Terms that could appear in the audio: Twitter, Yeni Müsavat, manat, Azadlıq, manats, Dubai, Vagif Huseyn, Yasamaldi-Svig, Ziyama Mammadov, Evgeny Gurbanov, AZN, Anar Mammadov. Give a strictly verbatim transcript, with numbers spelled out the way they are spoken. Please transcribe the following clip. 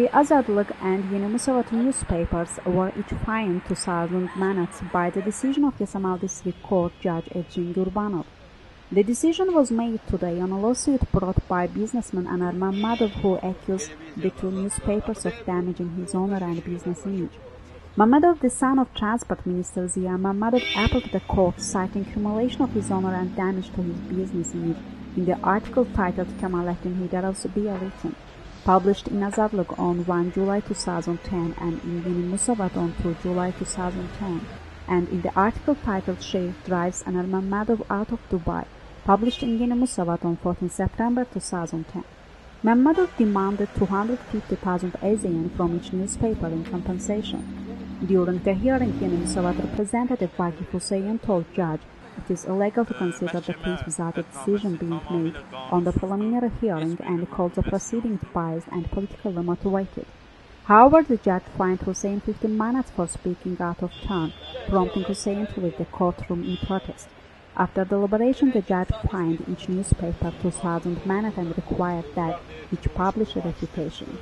The Azadlıq and Yeni Müsavat newspapers were each fined two thousand manats by the decision of Yasamaldi-Svig court judge Evgeny Gurbanov. The decision was made today on a lawsuit brought by businessman Anar Mammadov, who accused the two newspapers of damaging his honor and business image. Mammadov, the son of Transport Minister Ziyama Mammadov, appealed to the court, citing humiliation of his honor and damage to his business image in the article titled "Kemalettin Haydarov's Beer Written," published in Azadlıq on the first of July two thousand ten and in Yeni Müsavat on the second of July two thousand ten, and in the article titled "Sheikh Drives Anar Mammadov Out of Dubai," published in Yeni Müsavat on the fourteenth of September two thousand ten. Mammadov demanded two hundred fifty thousand A Z N from each newspaper in compensation. During the hearing, Yeni Müsavat representative Vagif Huseyn told judge it is illegal to consider the case without a decision being made on the preliminary hearing and called the proceedings biased and politically motivated. However, the judge fined Huseyn fifty manats for speaking out of turn, prompting Huseyn to leave the courtroom in protest. After deliberation, the judge fined each newspaper two thousand manat and required that each publish a refutation.